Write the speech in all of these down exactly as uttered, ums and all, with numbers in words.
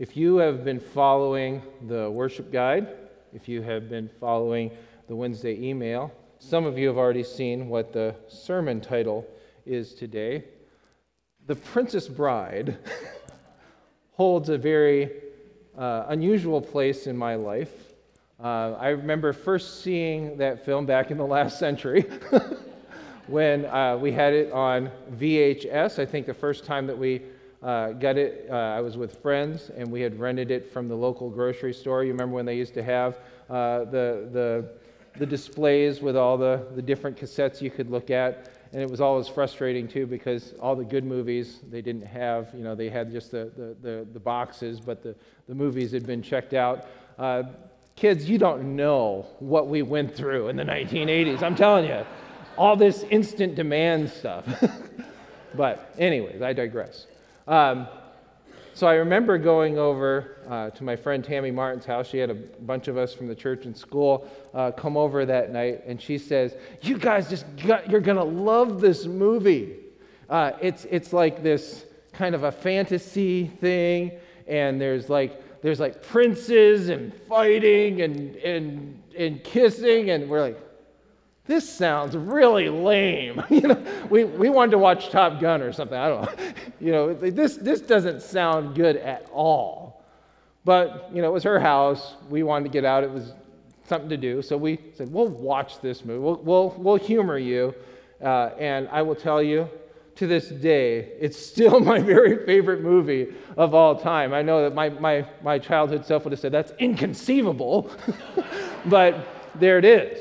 If you have been following the worship guide, if you have been following the Wednesday email, some of you have already seen what the sermon title is today. The Princess Bride holds a very uh, unusual place in my life. Uh, I remember first seeing that film back in the last century when uh, we had it on V H S. I think the first time that we Uh, got it, uh, I was with friends, and we had rented it from the local grocery store. You remember when they used to have uh, the, the the displays with all the, the different cassettes you could look at, and it was always frustrating, too, because all the good movies they didn't have. You know, they had just the, the, the, the boxes, but the, the movies had been checked out. Uh, kids, you don't know what we went through in the nineteen eighties, I'm telling you. All this instant demand stuff. But anyways, I digress. Um, so I remember going over uh, to my friend Tammy Martin's house. She had a bunch of us from the church and school uh, come over that night, and she says, "You guys just got, you're gonna love this movie. Uh, it's it's like this kind of a fantasy thing, and there's like there's like princes and fighting and and and kissing," and we're like, "This sounds really lame." You know, we, we wanted to watch Top Gun or something. I don't know. You know, this this doesn't sound good at all. But, you know, it was her house. We wanted to get out. It was something to do. So we said, "We'll watch this movie. We'll we'll, we'll humor you." Uh, and I will tell you, to this day, it's still my very favorite movie of all time. I know that my my, my childhood self would have said, "That's inconceivable." But there it is.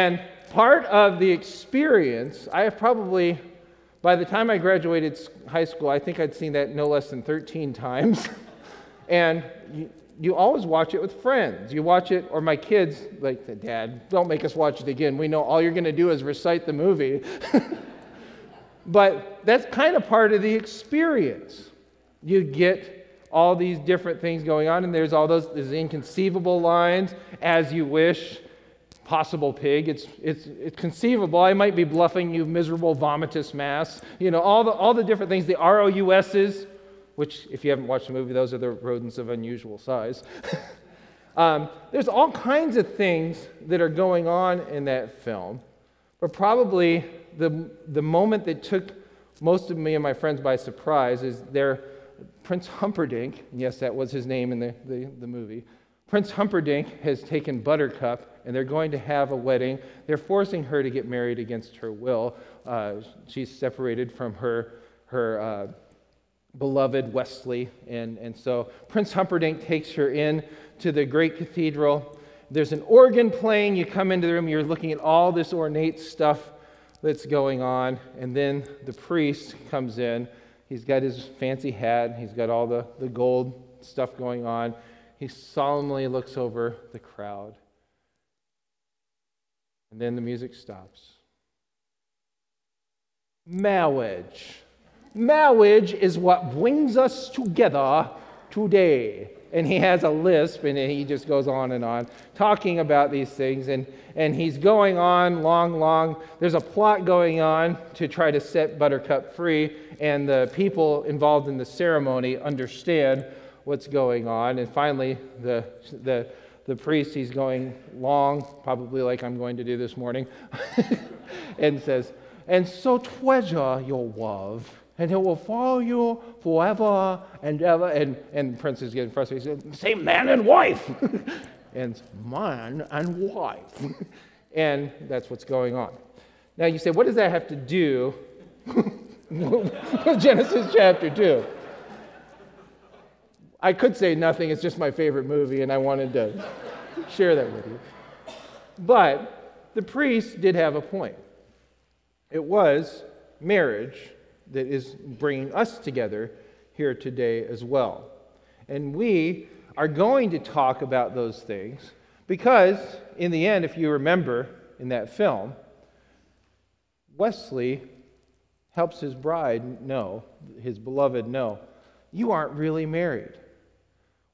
And part of the experience, I have probably, by the time I graduated high school, I think I'd seen that no less than thirteen times. And you, you always watch it with friends. You watch it, or my kids, like, "Dad, don't make us watch it again. We know all you're going to do is recite the movie." But that's kind of part of the experience. You get all these different things going on, and there's all those there's inconceivable lines, "As you wish," "Possible pig," it's it's it's "conceivable," "I might be bluffing you," "miserable vomitous mass," you know, all the all the different things, the R O U S's, which if you haven't watched the movie, those are the rodents of unusual size. um, there's all kinds of things that are going on in that film, but probably the the moment that took most of me and my friends by surprise is their Prince Humperdinck, and yes, that was his name in the, the, the movie, Prince Humperdinck has taken Buttercup, and they're going to have a wedding. They're forcing her to get married against her will. Uh, she's separated from her her uh, beloved Wesley, and, and so Prince Humperdinck takes her in to the great cathedral. There's an organ playing. You come into the room, you're looking at all this ornate stuff that's going on, and then the priest comes in. He's got his fancy hat, he's got all the, the gold stuff going on. He solemnly looks over the crowd. And then the music stops. Marriage. Marriage is what brings us together today. And he has a lisp, and he just goes on and on, talking about these things. And, and he's going on long, long. There's a plot going on to try to set Buttercup free, and the people involved in the ceremony understand what's going on. And finally, the the... The priest, he's going long, probably like I'm going to do this morning, and says, "And so treasure your love, and it will follow you forever and ever." And, and the prince is getting frustrated. He says, "Say man and wife." And man and wife. And that's what's going on. Now you say, what does that have to do with Genesis chapter two? I could say nothing, it's just my favorite movie, and I wanted to share that with you. But the priest did have a point. It was marriage that is bringing us together here today as well. And we are going to talk about those things because, in the end, if you remember in that film, Wesley helps his bride know, his beloved know, "You aren't really married."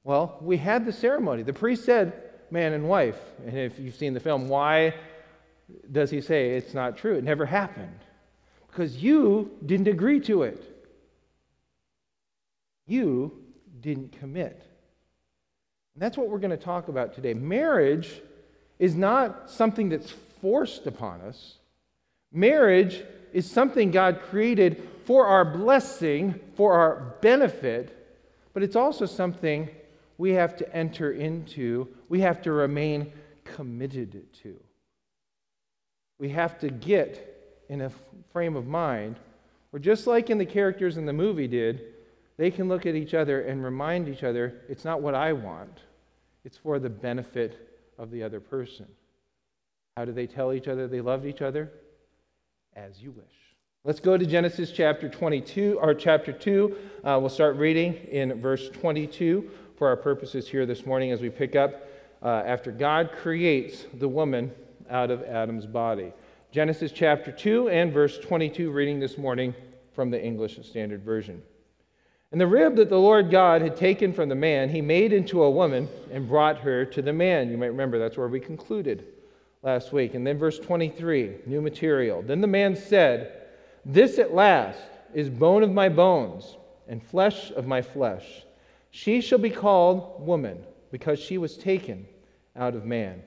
Well, we had the ceremony. The priest said, "Man and wife." And if you've seen the film, why does he say it's not true? It never happened. Because you didn't agree to it. You didn't commit. And that's what we're going to talk about today. Marriage is not something that's forced upon us. Marriage is something God created for our blessing, for our benefit, but it's also something we have to enter into, we have to remain committed to. We have to get in a frame of mind where, just like in the characters in the movie did, they can look at each other and remind each other, it's not what I want, it's for the benefit of the other person. How do they tell each other they loved each other? As you wish. Let's go to Genesis chapter twenty-two, or chapter two. Uh, we'll start reading in verse twenty-two for our purposes here this morning as we pick up uh, after God creates the woman out of Adam's body. Genesis chapter two and verse twenty-two, reading this morning from the English Standard Version. And the rib that the Lord God had taken from the man, he made into a woman and brought her to the man. You might remember that's where we concluded last week. And then verse twenty-three, new material. Then the man said, "This at last is bone of my bones and flesh of my flesh. She shall be called woman, because she was taken out of man.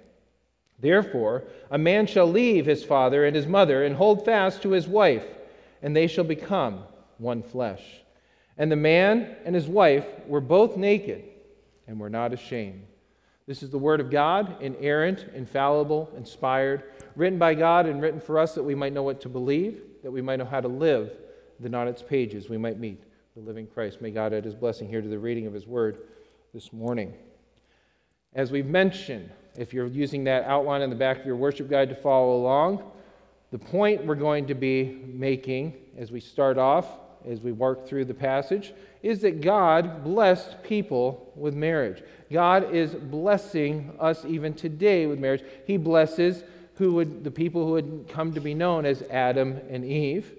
Therefore, a man shall leave his father and his mother and hold fast to his wife, and they shall become one flesh." And the man and his wife were both naked and were not ashamed. This is the word of God, inerrant, infallible, inspired, written by God and written for us that we might know what to believe, that we might know how to live, that on its pages we might meet the living Christ. May God add his blessing here to the reading of his word this morning. As we've mentioned, if you're using that outline in the back of your worship guide to follow along, the point we're going to be making as we start off, as we work through the passage, is that God blessed people with marriage. God is blessing us even today with marriage. He blesses who would the people who would come to be known as Adam and Eve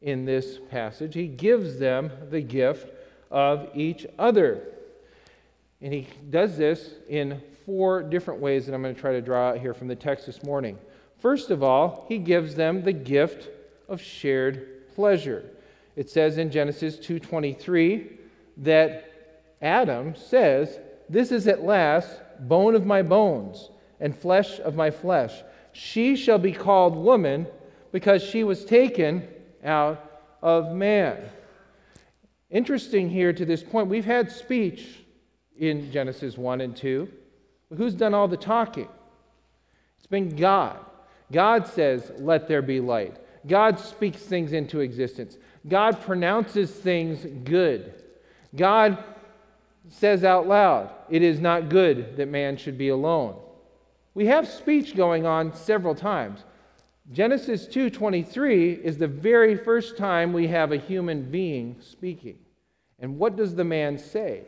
in this passage. He gives them the gift of each other. And he does this in four different ways that I'm going to try to draw out here from the text this morning. First of all, he gives them the gift of shared pleasure. It says in Genesis two twenty-three that Adam says, "This is at last bone of my bones and flesh of my flesh. She shall be called woman, because she was taken out of man." Interesting here to this point, we've had speech in Genesis one and two, but who's done all the talking? It's been God. God says, "Let there be light." God speaks things into existence. God pronounces things good. God says out loud, "It is not good that man should be alone." We have speech going on several times. Genesis two twenty-three is the very first time we have a human being speaking. And what does the man say?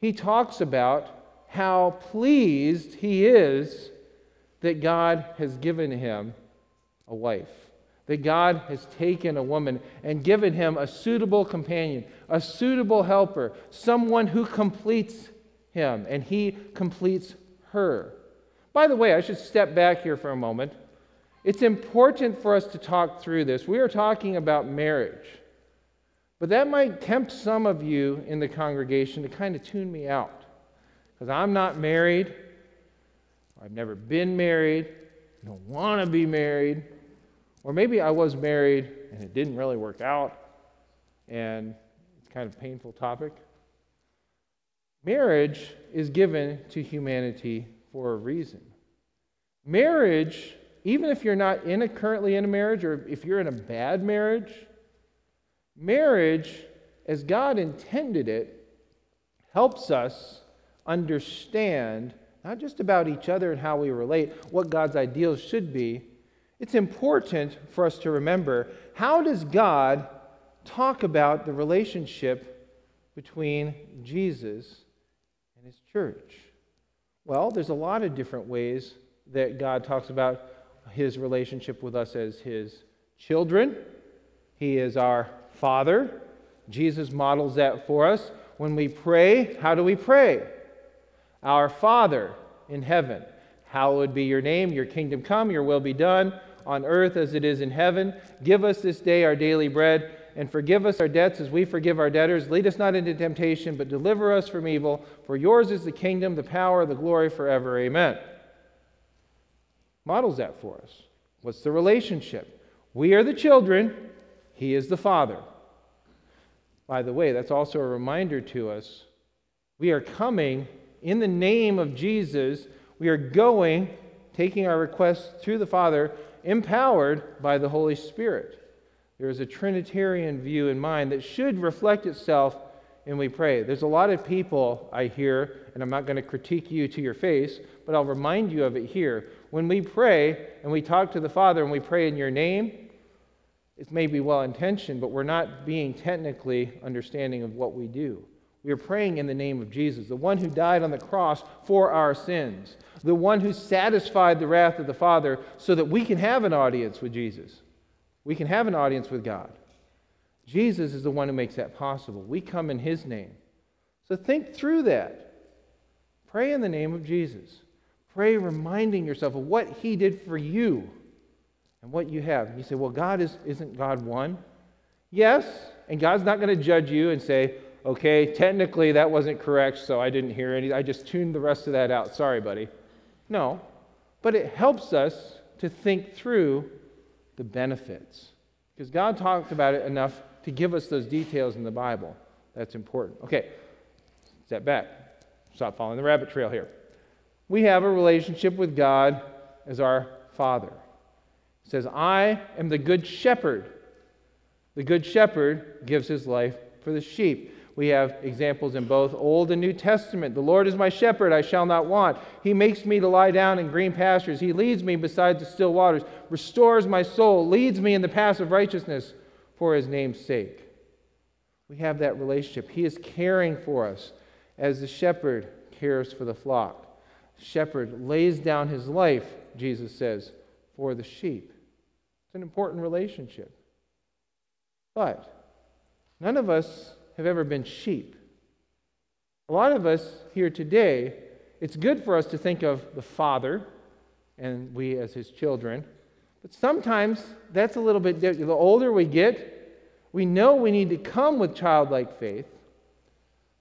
He talks about how pleased he is that God has given him a wife, that God has taken a woman and given him a suitable companion, a suitable helper, someone who completes him, and he completes her. By the way, I should step back here for a moment. It's important for us to talk through this. We are talking about marriage, but that might tempt some of you in the congregation to kind of tune me out, because I'm not married, I've never been married, I don't want to be married. Or maybe I was married and it didn't really work out, and it's kind of a painful topic. Marriage is given to humanity for a reason. Marriage, even if you're not in a, currently in a marriage, or if you're in a bad marriage, marriage, as God intended it, helps us understand not just about each other and how we relate, what God's ideals should be. It's important for us to remember, how does God talk about the relationship between Jesus and his church? Well, there's a lot of different ways that God talks about his relationship with us as his children. He is our Father. Jesus models that for us. When we pray, how do we pray? Our Father in heaven. Hallowed be your name, your kingdom come, your will be done on earth as it is in heaven. Give us this day our daily bread, and forgive us our debts as we forgive our debtors. Lead us not into temptation, but deliver us from evil. For yours is the kingdom, the power, the glory forever. Amen. Models that for us. What's the relationship? We are the children. He is the Father. By the way, that's also a reminder to us. We are coming in the name of Jesus. We are going, taking our requests to the Father, empowered by the Holy Spirit. There is a Trinitarian view in mind that should reflect itself when we pray. There's a lot of people I hear, and I'm not going to critique you to your face, but I'll remind you of it here. When we pray and we talk to the Father and we pray in your name, it may be well-intentioned, but we're not being technically understanding of what we do. We are praying in the name of Jesus, the one who died on the cross for our sins, the one who satisfied the wrath of the Father so that we can have an audience with Jesus. We can have an audience with God. Jesus is the one who makes that possible. We come in His name. So think through that. Pray in the name of Jesus. Pray reminding yourself of what He did for you and what you have. You say, well, God is, isn't God one? Yes, and God's not going to judge you and say, okay, technically that wasn't correct, so I didn't hear any. I just tuned the rest of that out. Sorry, buddy. No, but it helps us to think through the benefits, because God talked about it enough to give us those details in the Bible. That's important. Okay, step back. Stop following the rabbit trail here. We have a relationship with God as our Father. He says, I am the good shepherd. The good shepherd gives his life for the sheep. We have examples in both Old and New Testament. The Lord is my shepherd, I shall not want. He makes me to lie down in green pastures. He leads me beside the still waters, restores my soul, leads me in the paths of righteousness for His name's sake. We have that relationship. He is caring for us as the shepherd cares for the flock. The shepherd lays down his life, Jesus says, for the sheep. It's an important relationship. But none of us have ever been sheep. A lot of us here today, it's good for us to think of the Father and we as His children, but sometimes that's a little bit different. The older we get, we know we need to come with childlike faith,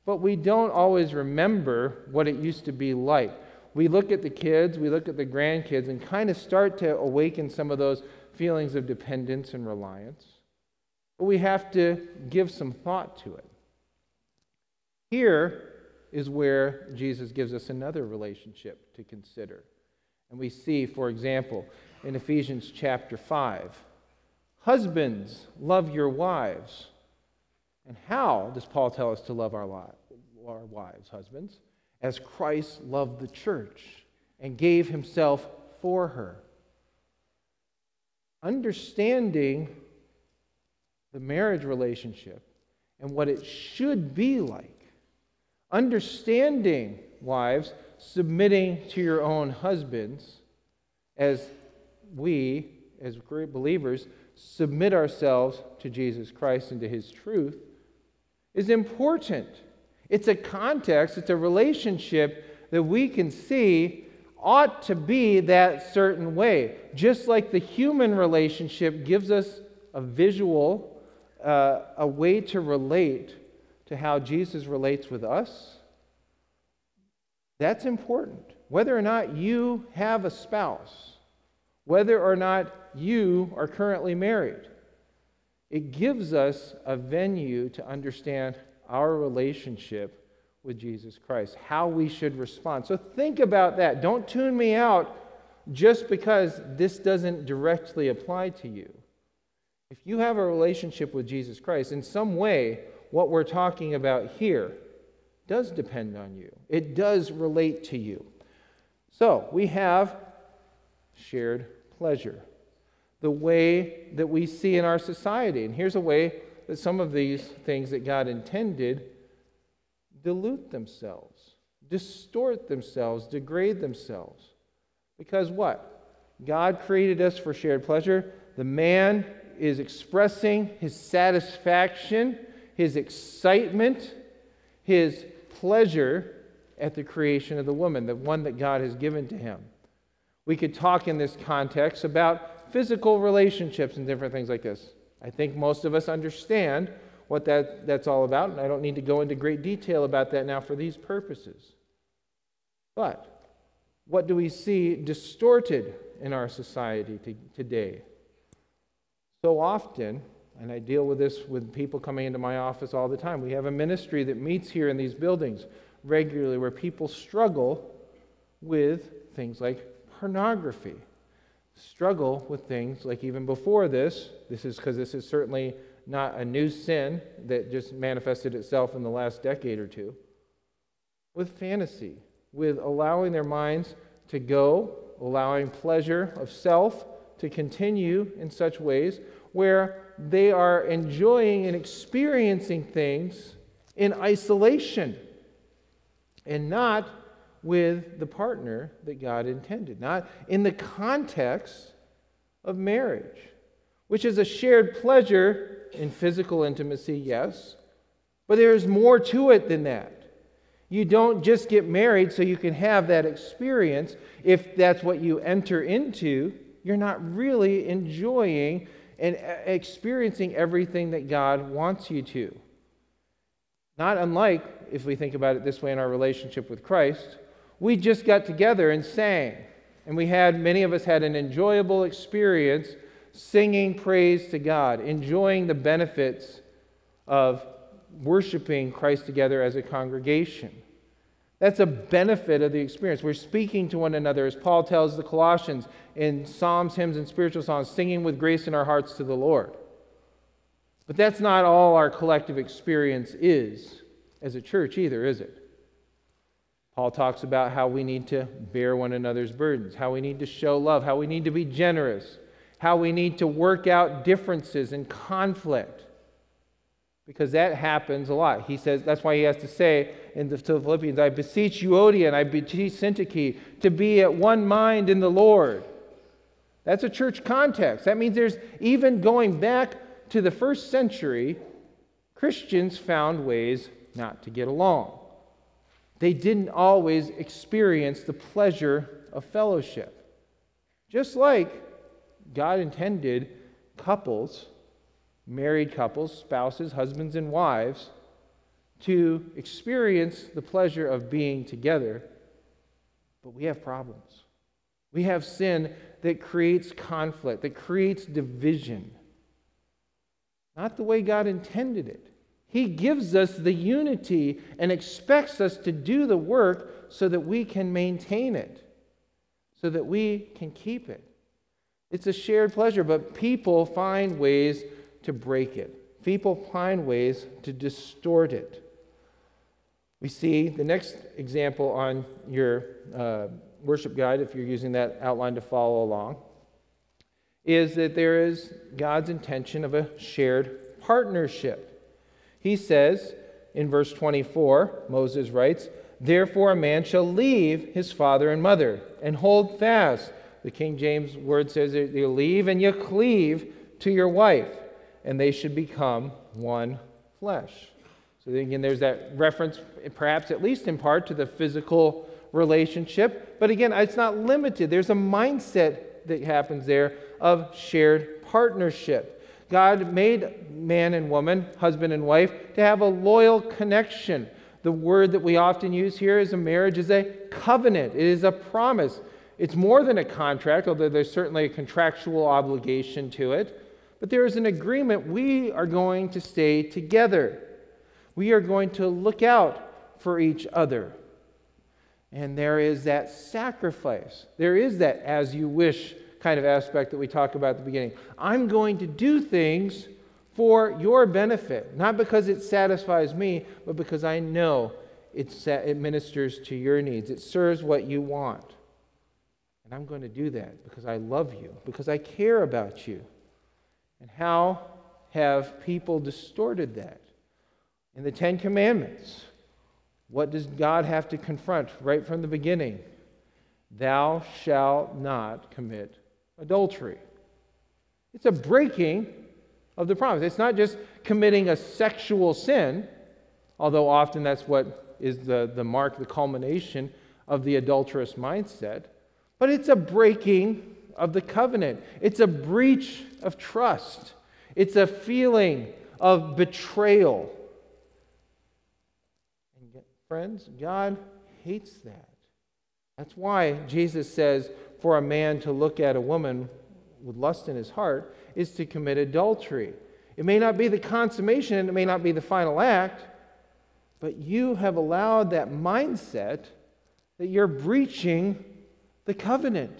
but we don't always remember what it used to be like. We look at the kids, we look at the grandkids, and kind of start to awaken some of those feelings of dependence and reliance. But we have to give some thought to it. Here is where Jesus gives us another relationship to consider. And we see, for example, in Ephesians chapter five, husbands, love your wives. And how does Paul tell us to love our wives, husbands? As Christ loved the church and gave Himself for her. Understanding the marriage relationship and what it should be like. Understanding, wives, submitting to your own husbands as we, as great believers, submit ourselves to Jesus Christ and to His truth is important. It's a context, it's a relationship that we can see ought to be that certain way. Just like the human relationship gives us a visual Uh, a way to relate to how Jesus relates with us, that's important. Whether or not you have a spouse, whether or not you are currently married, it gives us a venue to understand our relationship with Jesus Christ, how we should respond. So think about that. Don't tune me out just because this doesn't directly apply to you. If you have a relationship with Jesus Christ, in some way, what we're talking about here does depend on you. It does relate to you. So, we have shared pleasure. The way that we see in our society. And here's a way that some of these things that God intended dilute themselves, distort themselves, degrade themselves. Because what? God created us for shared pleasure. The man is expressing his satisfaction, his excitement, his pleasure at the creation of the woman, the one that God has given to him. We could talk in this context about physical relationships and different things like this. I think most of us understand what that, that's all about, and I don't need to go into great detail about that now for these purposes. But what do we see distorted in our society t- today? So often, and I deal with this with people coming into my office all the time, we have a ministry that meets here in these buildings regularly where people struggle with things like pornography, struggle with things like even before this, this is because this is certainly not a new sin that just manifested itself in the last decade or two, with fantasy, with allowing their minds to go, allowing pleasure of self to continue in such ways where they are enjoying and experiencing things in isolation and not with the partner that God intended, not in the context of marriage, which is a shared pleasure in physical intimacy, yes, but there is more to it than that. You don't just get married so you can have that experience. If that's what you enter into, you're not really enjoying and experiencing everything that God wants you to. Not unlike, if we think about it this way in our relationship with Christ, we just got together and sang, and we had, many of us had an enjoyable experience singing praise to God, enjoying the benefits of worshiping Christ together as a congregation. That's a benefit of the experience. We're speaking to one another, as Paul tells the Colossians in psalms, hymns, and spiritual songs, singing with grace in our hearts to the Lord. But that's not all our collective experience is as a church either, is it? Paul talks about how we need to bear one another's burdens, how we need to show love, how we need to be generous, how we need to work out differences and conflict, because that happens a lot. He says, that's why he has to say in the, to the Philippians, I beseech Euodia and I beseech Syntyche to be at one mind in the Lord. That's a church context. That means there's, even going back to the first century, Christians found ways not to get along. They didn't always experience the pleasure of fellowship. Just like God intended couples, married couples, spouses, husbands and wives, to experience the pleasure of being together. But we have problems. We have sin that creates conflict, that creates division. Not the way God intended it. He gives us the unity and expects us to do the work so that we can maintain it, so that we can keep it. It's a shared pleasure, but people find ways to break it. People find ways to distort it. We see the next example on your uh, worship guide, if you're using that outline to follow along, is that there is God's intention of a shared partnership. He says in verse twenty-four, Moses writes, therefore a man shall leave his father and mother and hold fast. The King James word says you leave and you cleave to your wife, and they should become one flesh. So again, there's that reference, perhaps at least in part, to the physical relationship. But again, it's not limited. There's a mindset that happens there of shared partnership. God made man and woman, husband and wife, to have a loyal connection. The word that we often use here is a marriage is a covenant. It is a promise. It's more than a contract, although there's certainly a contractual obligation to it. But there is an agreement. We are going to stay together. We are going to look out for each other. And there is that sacrifice. There is that as you wish kind of aspect that we talked about at the beginning. I'm going to do things for your benefit, not because it satisfies me, but because I know it, it ministers to your needs. It serves what you want. And I'm going to do that because I love you, because I care about you. And how have people distorted that? In the Ten Commandments, what does God have to confront right from the beginning? Thou shalt not commit adultery. It's a breaking of the promise. It's not just committing a sexual sin, although often that's what is the, the mark, the culmination of the adulterous mindset, but it's a breaking of the covenant. It's a breach of trust. It's a feeling of betrayal. And yet, friends, God hates that. That's why Jesus says for a man to look at a woman with lust in his heart is to commit adultery. It may not be the consummation, and it may not be the final act, but you have allowed that mindset that you're breaching the covenant.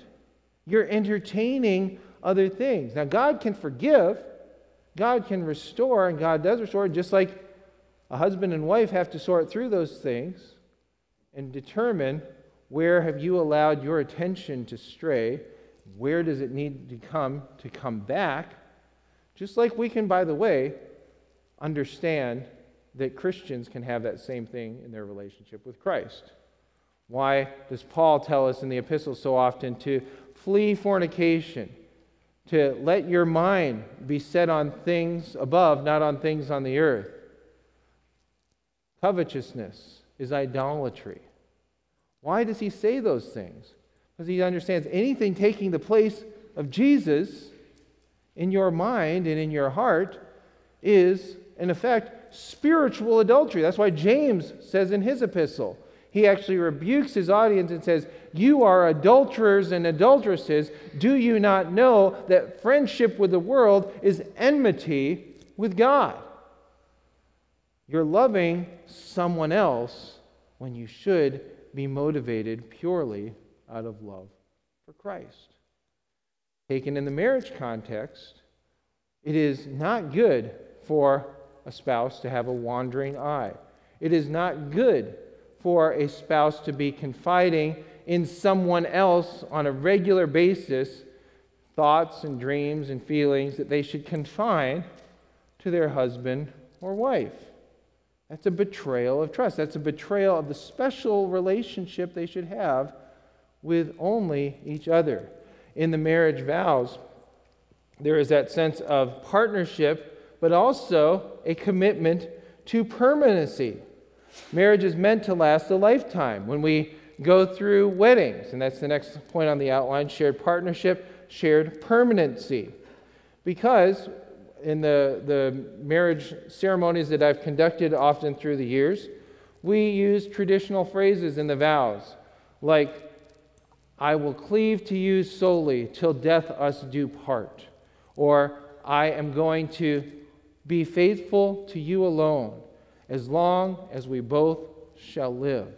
You're entertaining other things. Now, God can forgive, God can restore, and God does restore, just like a husband and wife have to sort through those things and determine where have you allowed your attention to stray, where does it need to come to come back, just like we can, by the way, understand that Christians can have that same thing in their relationship with Christ. Why does Paul tell us in the epistles so often to flee fornication, to let your mind be set on things above, not on things on the earth? Covetousness is idolatry. Why does he say those things? Because he understands anything taking the place of Jesus in your mind and in your heart is, in effect, spiritual adultery. That's why James says in his epistle, he actually rebukes his audience and says, "You are adulterers and adulteresses. Do you not know that friendship with the world is enmity with God?" You're loving someone else when you should be motivated purely out of love for Christ. Taken in the marriage context, it is not good for a spouse to have a wandering eye. It is not good for a spouse to be confiding in someone else on a regular basis, thoughts and dreams and feelings that they should confine to their husband or wife. That's a betrayal of trust. That's a betrayal of the special relationship they should have with only each other. In the marriage vows, there is that sense of partnership, but also a commitment to permanency. Marriage is meant to last a lifetime. When we go through weddings, and that's the next point on the outline, shared partnership, shared permanency. Because in the, the marriage ceremonies that I've conducted often through the years, we use traditional phrases in the vows, like, "I will cleave to you solely till death us do part," or "I am going to be faithful to you alone, as long as we both shall live."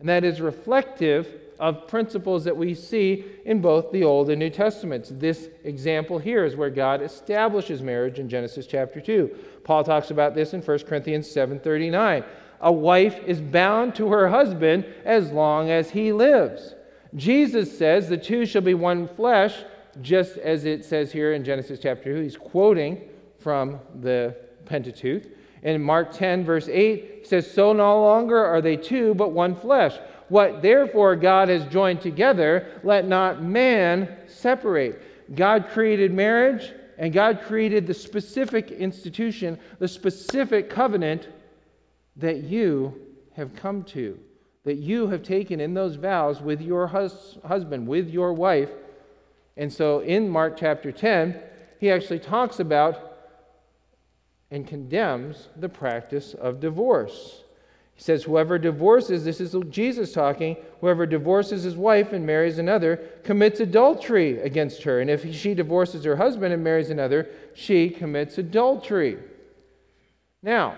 And that is reflective of principles that we see in both the Old and New Testaments. This example here is where God establishes marriage in Genesis chapter two. Paul talks about this in First Corinthians seven thirty-nine. A wife is bound to her husband as long as he lives. Jesus says the two shall be one flesh, just as it says here in Genesis chapter two. He's quoting from the Pentateuch. In Mark ten, verse eight, he says, "So no longer are they two, but one flesh. What therefore God has joined together, let not man separate." God created marriage, and God created the specific institution, the specific covenant that you have come to, that you have taken in those vows with your hus- husband, with your wife. And so in Mark chapter ten, he actually talks about and condemns the practice of divorce. He says, whoever divorces, this is Jesus talking, whoever divorces his wife and marries another commits adultery against her. And if she divorces her husband and marries another, she commits adultery. Now,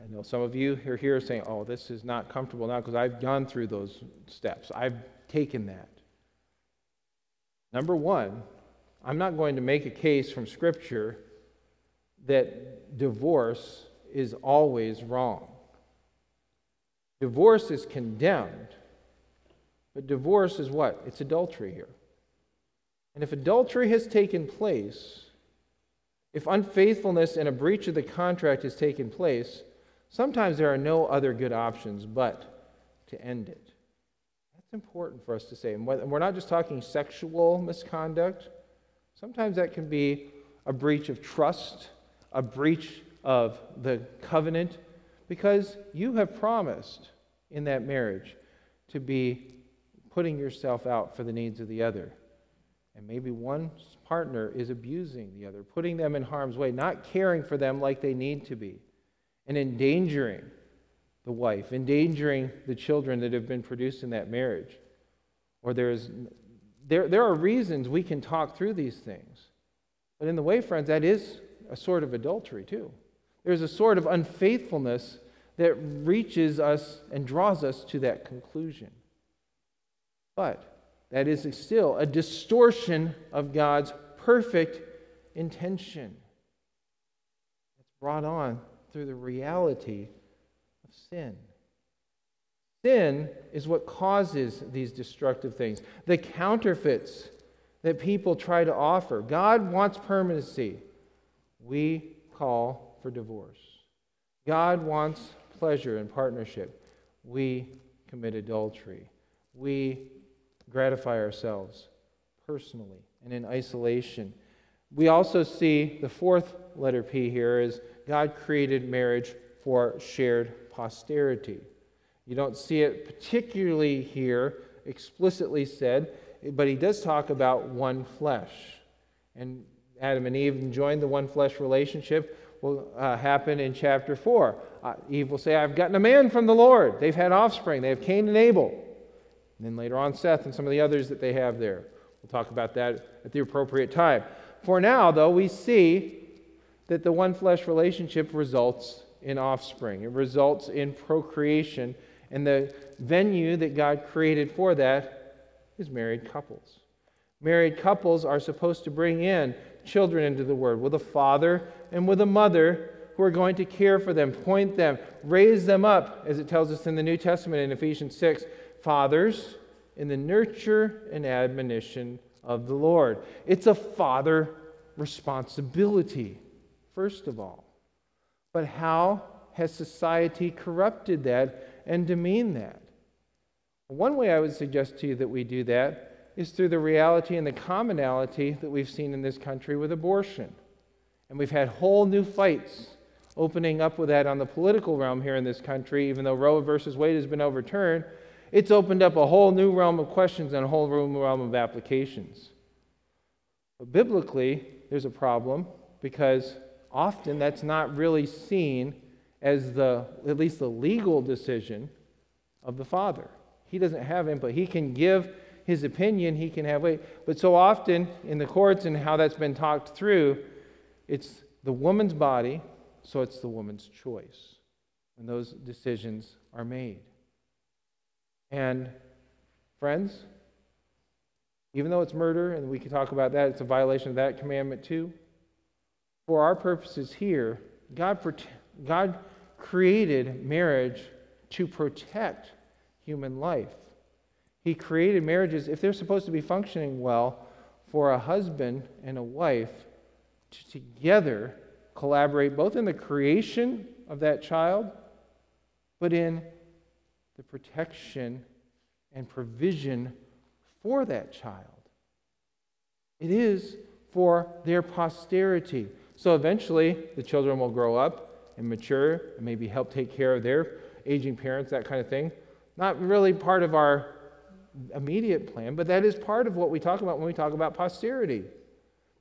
I know some of you are here saying, "Oh, this is not comfortable now because I've gone through those steps. I've taken that." Number one, I'm not going to make a case from Scripture that divorce is always wrong. Divorce is condemned, but divorce is what? It's adultery here. And if adultery has taken place, if unfaithfulness and a breach of the contract has taken place, sometimes there are no other good options but to end it. That's important for us to say. And we're not just talking sexual misconduct. Sometimes that can be a breach of trust, a breach of the covenant, because you have promised in that marriage to be putting yourself out for the needs of the other. And maybe one partner is abusing the other, putting them in harm's way, not caring for them like they need to be, and endangering the wife, endangering the children that have been produced in that marriage. Or there is, there, there are reasons we can talk through these things. But in the way, friends, that is a sort of adultery too. There's a sort of unfaithfulness that reaches us and draws us to that conclusion. But that is still a distortion of God's perfect intention. It's brought on through the reality of sin. Sin is what causes these destructive things, the counterfeits that people try to offer. God wants permanency. We call for divorce. God wants pleasure and partnership. We commit adultery. We gratify ourselves personally and in isolation. We also see the fourth letter P here is God created marriage for shared posterity. You don't see it particularly here, explicitly said, but he does talk about one flesh. And Adam and Eve enjoying the one flesh relationship will uh, happen in chapter four. Uh, Eve will say, I've gotten a man from the Lord. They've had offspring. They have Cain and Abel. And then later on, Seth and some of the others that they have there. We'll talk about that at the appropriate time. For now, though, we see that the one flesh relationship results in offspring. It results in procreation. And the venue that God created for that is married couples. Married couples are supposed to bring in children into the Word with a father and with a mother who are going to care for them, point them, raise them up, as it tells us in the New Testament in Ephesians six, fathers in the nurture and admonition of the Lord. It's a father responsibility, first of all. But how has society corrupted that and demeaned that? One way I would suggest to you that we do that is through the reality and the commonality that we've seen in this country with abortion. And we've had whole new fights opening up with that on the political realm here in this country. Even though Roe versus Wade has been overturned, it's opened up a whole new realm of questions and a whole new realm of applications. But biblically, there's a problem because often that's not really seen as the, at least the legal decision of the father. He doesn't have input. He can give his opinion, he can have weight. But so often in the courts and how that's been talked through, it's the woman's body, so it's the woman's choice when those decisions are made. And friends, even though it's murder, and we can talk about that, it's a violation of that commandment too. For our purposes here, God, God created marriage to protect human life. He created marriages, if they're supposed to be functioning well, for a husband and a wife to together collaborate both in the creation of that child, but in the protection and provision for that child. It is for their posterity. So eventually the children will grow up and mature and maybe help take care of their aging parents, that kind of thing. Not really part of our immediate plan, but that is part of what we talk about when we talk about posterity.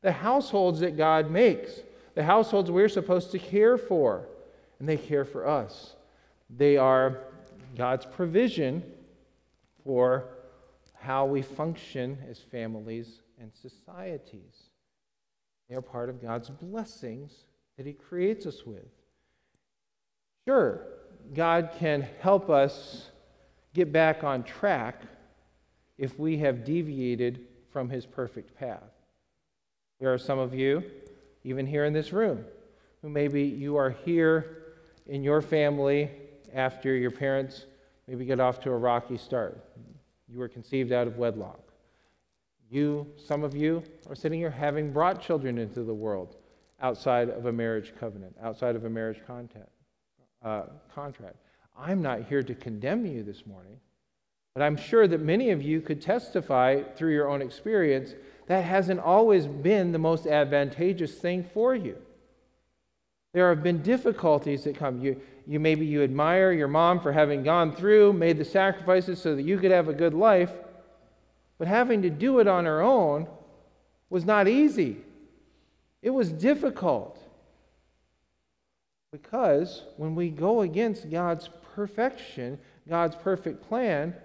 The households that God makes, the households we're supposed to care for, and they care for us. They are God's provision for how we function as families and societies. They are part of God's blessings that He creates us with. Sure, God can help us get back on track if we have deviated from His perfect path. There are some of you, even here in this room, who maybe you are here in your family after your parents maybe get off to a rocky start. You were conceived out of wedlock. You, some of you, are sitting here having brought children into the world outside of a marriage covenant, outside of a marriage contact, uh, contract. I'm not here to condemn you this morning. But I'm sure that many of you could testify through your own experience that hasn't always been the most advantageous thing for you. There have been difficulties that come. You, you maybe you admire your mom for having gone through, made the sacrifices so that you could have a good life, but having to do it on her own was not easy. It was difficult. Because when we go against God's perfection, God's perfect plan,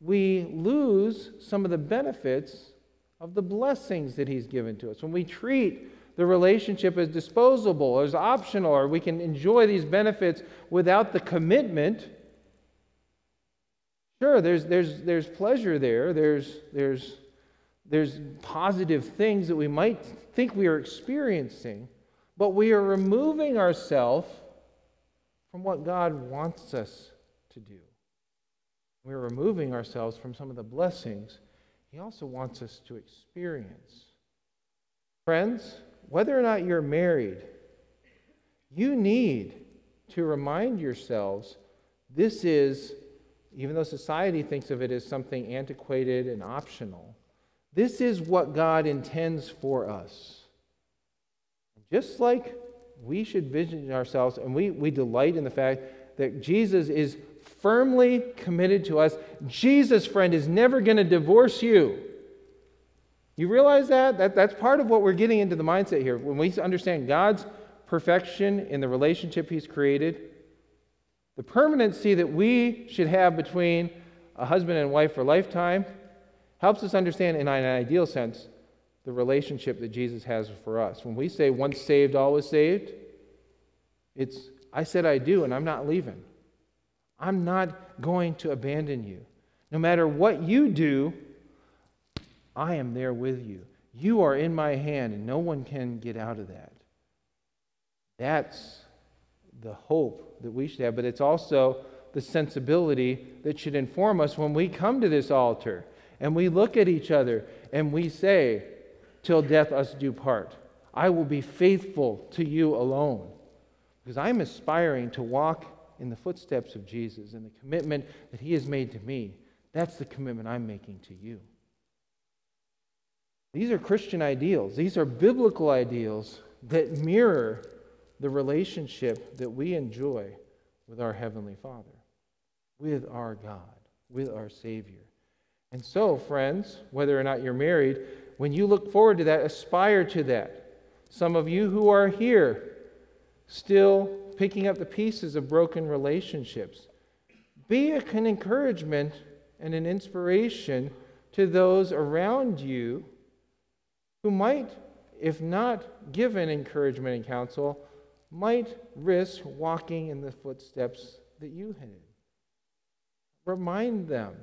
we lose some of the benefits of the blessings that He's given to us. When we treat the relationship as disposable, or as optional, or we can enjoy these benefits without the commitment, sure, there's, there's, there's pleasure there, there's, there's, there's positive things that we might think we are experiencing, but we are removing ourselves from what God wants us to do. We're removing ourselves from some of the blessings He also wants us to experience. Friends, whether or not you're married, you need to remind yourselves this is, even though society thinks of it as something antiquated and optional, this is what God intends for us. Just like we should vision ourselves, and we, we delight in the fact that Jesus is firmly committed to us. Jesus, friend, is never going to divorce you. You realize that? that? That's part of what we're getting into the mindset here. When we understand God's perfection in the relationship He's created, the permanency that we should have between a husband and wife for a lifetime helps us understand, in an ideal sense, the relationship that Jesus has for us. When we say, once saved, always saved, it's, I said I do, and I'm not leaving. I'm not going to abandon you. No matter what you do, I am there with you. You are in my hand, and no one can get out of that. That's the hope that we should have, but it's also the sensibility that should inform us when we come to this altar and we look at each other and we say, till death us do part. I will be faithful to you alone. Because I'm aspiring to walk in the footsteps of Jesus and the commitment that He has made to me. That's the commitment I'm making to you. These are Christian ideals. These are biblical ideals that mirror the relationship that we enjoy with our Heavenly Father, with our God, with our Savior. And so, friends, whether or not you're married, when you look forward to that, aspire to that. Some of you who are here, still picking up the pieces of broken relationships, be an encouragement and an inspiration to those around you who might, if not given encouragement and counsel, might risk walking in the footsteps that you had. Remind them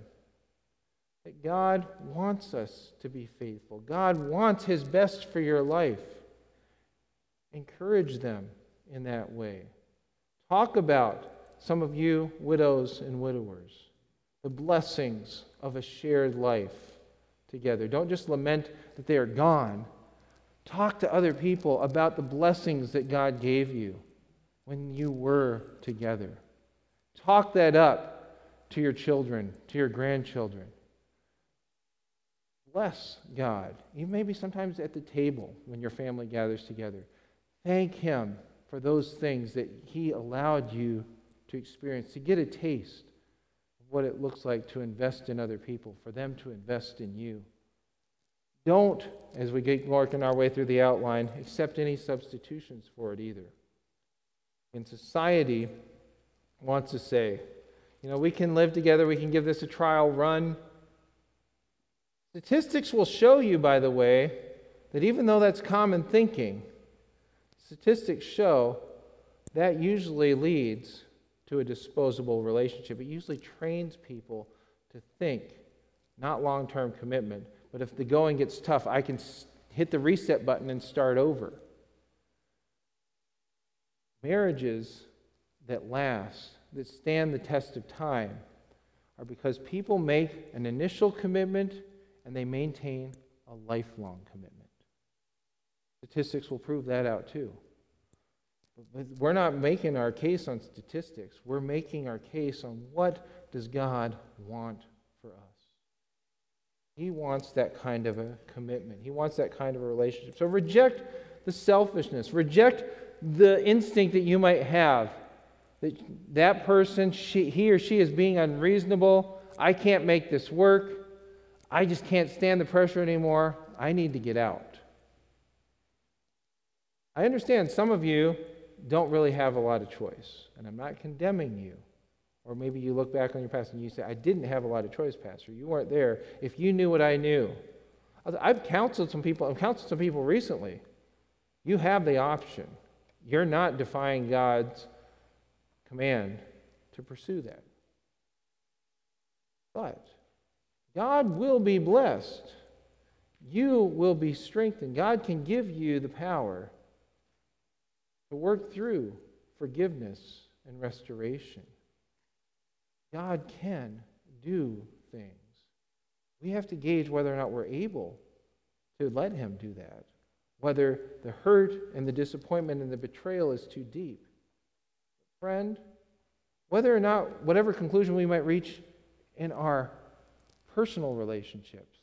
that God wants us to be faithful. God wants His best for your life. Encourage them in that way. Talk about, some of you widows and widowers, the blessings of a shared life together. Don't just lament that they are gone. Talk to other people about the blessings that God gave you when you were together. Talk that up to your children, to your grandchildren. Bless God. You maybe sometimes at the table when your family gathers together. Thank Him for those things that He allowed you to experience, to get a taste of what it looks like to invest in other people, for them to invest in you. Don't, as we get working our way through the outline, accept any substitutions for it either. And society wants to say, you know, we can live together, we can give this a trial run. Statistics will show you, by the way, that even though that's common thinking, statistics show that usually leads to a disposable relationship. It usually trains people to think, not long-term commitment, but if the going gets tough, I can hit the reset button and start over. Marriages that last, that stand the test of time, are because people make an initial commitment and they maintain a lifelong commitment. Statistics will prove that out too. But we're not making our case on statistics. We're making our case on what does God want for us. He wants that kind of a commitment. He wants that kind of a relationship. So reject the selfishness. Reject the instinct that you might have that that person, she, he or she is being unreasonable. I can't make this work. I just can't stand the pressure anymore. I need to get out. I understand some of you don't really have a lot of choice, and I'm not condemning you. Or maybe you look back on your past and you say, I didn't have a lot of choice, Pastor. You weren't there. If you knew what I knew. I've counseled some people, I've counseled some people recently. You have the option. You're not defying God's command to pursue that. But God will be blessed. You will be strengthened. God can give you the power to work through forgiveness and restoration. God can do things. We have to gauge whether or not we're able to let Him do that, whether the hurt and the disappointment and the betrayal is too deep. Friend, whether or not, whatever conclusion we might reach in our personal relationships,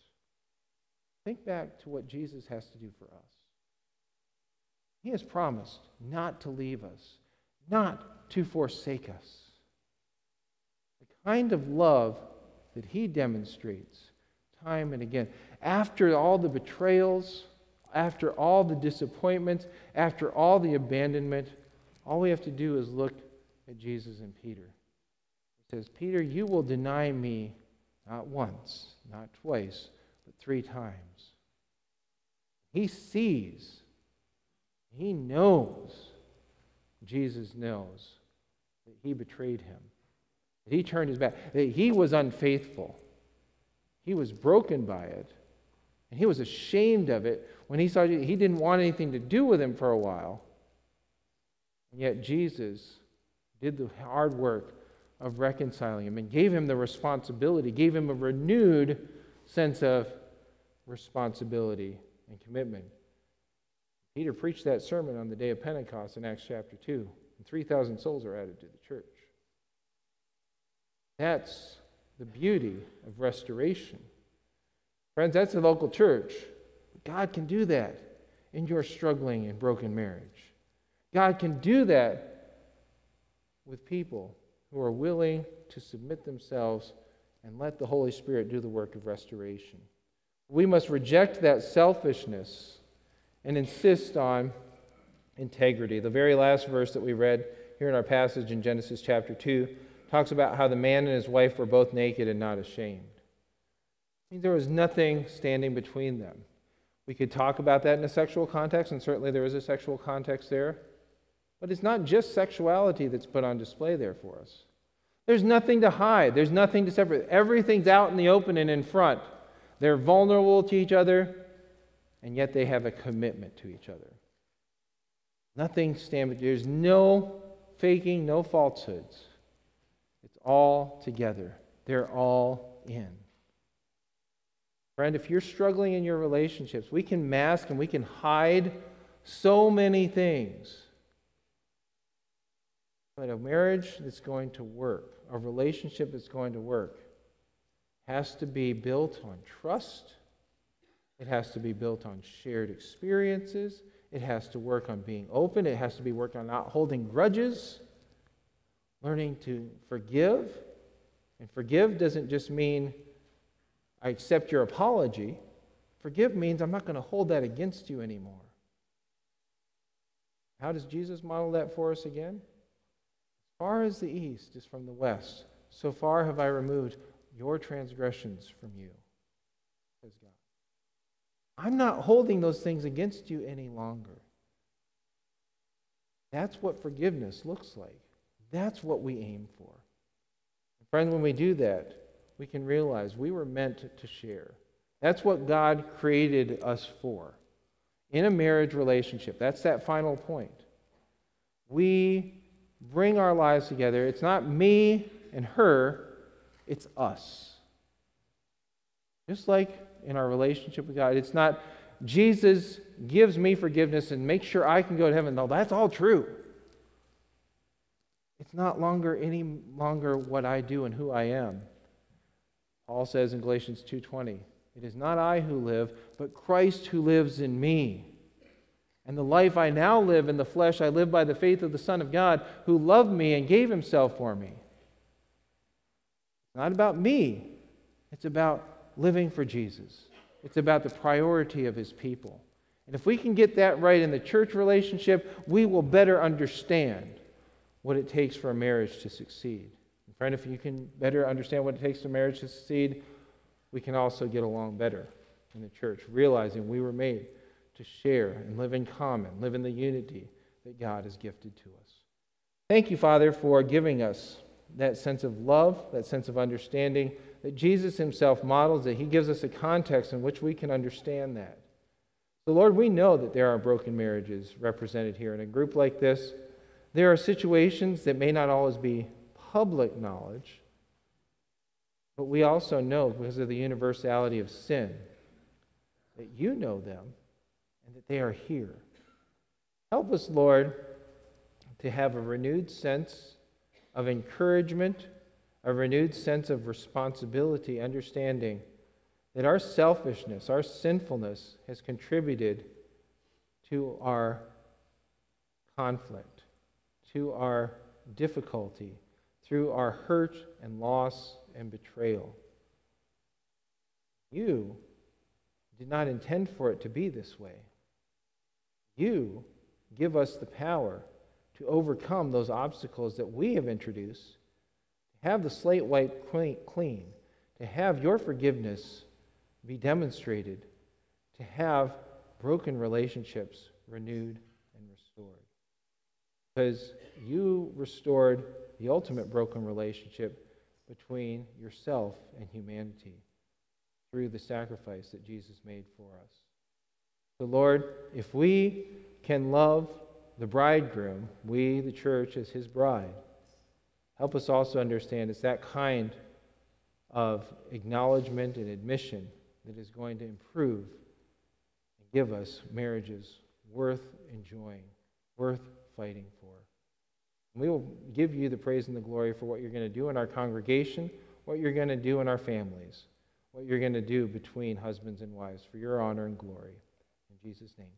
think back to what Jesus has to do for us. He has promised not to leave us, not to forsake us. The kind of love that He demonstrates time and again. After all the betrayals, after all the disappointments, after all the abandonment, all we have to do is look at Jesus and Peter. He says, Peter, you will deny me not once, not twice, but three times. He sees, he knows, Jesus knows that he betrayed him, that he turned his back, that he was unfaithful. He was broken by it, and he was ashamed of it when he saw Jesus. He didn't want anything to do with him for a while, and yet Jesus did the hard work of reconciling him and gave him the responsibility, gave him a renewed sense of responsibility and commitment. Peter preached that sermon on the day of Pentecost in Acts chapter two, and three thousand souls are added to the church. That's the beauty of restoration. Friends, that's the local church. God can do that in your struggling and broken marriage. God can do that with people who are willing to submit themselves and let the Holy Spirit do the work of restoration. We must reject that selfishness and insist on integrity. The very last verse that we read here in our passage in Genesis chapter two talks about how the man and his wife were both naked and not ashamed. It means there was nothing standing between them. We could talk about that in a sexual context, and certainly there is a sexual context there. But it's not just sexuality that's put on display there for us. There's nothing to hide. There's nothing to separate. Everything's out in the open and in front. They're vulnerable to each other, and yet they have a commitment to each other. Nothing stands between. There's no faking, no falsehoods. It's all together. They're all in. Friend, if you're struggling in your relationships, we can mask and we can hide so many things. But a marriage that's going to work, a relationship that's going to work, has to be built on trust. It has to be built on shared experiences. It has to work on being open. It has to be worked on not holding grudges, learning to forgive. And forgive doesn't just mean I accept your apology. Forgive means I'm not going to hold that against you anymore. How does Jesus model that for us again? As far as the east is from the west, so far have I removed your transgressions from you, says God. I'm not holding those things against you any longer. That's what forgiveness looks like. That's what we aim for. And friend, when we do that, we can realize we were meant to share. That's what God created us for. In a marriage relationship, that's that final point. We bring our lives together. It's not me and her, it's us. Just like in our relationship with God, it's not Jesus gives me forgiveness and makes sure I can go to heaven. No, that's all true. It's not longer any longer what I do and who I am. Paul says in Galatians two twenty, it is not I who live, but Christ who lives in me. And the life I now live in the flesh, I live by the faith of the Son of God, who loved me and gave himself for me. It's not about me. It's about living for Jesus. It's about the priority of his people. And if we can get that right in the church relationship, we will better understand what it takes for a marriage to succeed. And friend, if you can better understand what it takes for marriage to succeed, we can also get along better in the church, realizing we were made to share and live in common, live in the unity that God has gifted to us. Thank you, Father, for giving us that sense of love, that sense of understanding, that Jesus himself models, that he gives us a context in which we can understand that. So, Lord, we know that there are broken marriages represented here in a group like this. There are situations that may not always be public knowledge, but we also know, because of the universality of sin, that you know them and that they are here. Help us, Lord, to have a renewed sense of encouragement, a renewed sense of responsibility, understanding that our selfishness, our sinfulness has contributed to our conflict, to our difficulty, through our hurt and loss and betrayal. You did not intend for it to be this way. You give us the power to overcome those obstacles that we have introduced, to have the slate wiped clean, to have your forgiveness be demonstrated, to have broken relationships renewed and restored. Because you restored the ultimate broken relationship between yourself and humanity through the sacrifice that Jesus made for us. So, Lord, if we can love the bridegroom, we, the church, as his bride, help us also understand it's that kind of acknowledgement and admission that is going to improve and give us marriages worth enjoying, worth fighting for. And we will give you the praise and the glory for what you're going to do in our congregation, what you're going to do in our families, what you're going to do between husbands and wives, for your honor and glory. In Jesus' name.